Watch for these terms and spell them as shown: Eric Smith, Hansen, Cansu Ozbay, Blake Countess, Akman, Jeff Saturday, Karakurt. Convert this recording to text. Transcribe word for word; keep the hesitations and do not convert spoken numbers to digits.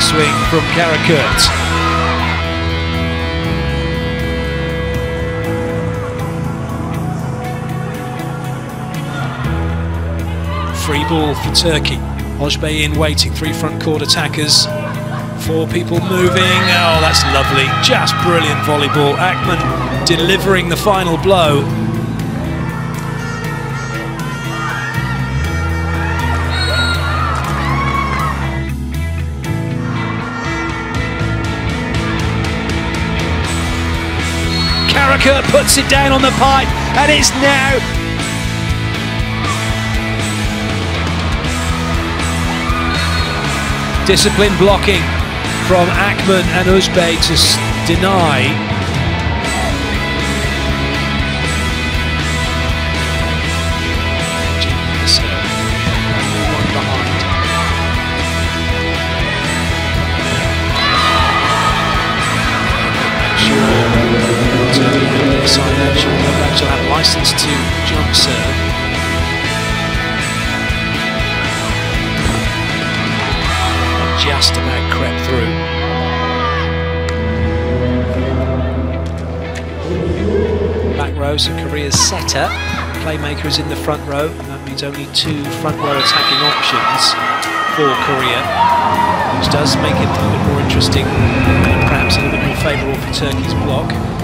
Big swing from Karakurt. Free ball for Turkey. Ozbay in waiting, three front court attackers, four people moving. Oh, that's lovely, just brilliant volleyball. Akman delivering the final blow. Karakurt puts it down on the pipe, and it's now disciplined blocking from Akman and Ozbay to deny. She'll have license to jump serve. Just about crept through. Back row, so Korea's setter. Playmaker is in the front row. That means only two front row attacking options for Korea, which does make it a little bit more interesting and perhaps a little bit more favourable for Turkey's block.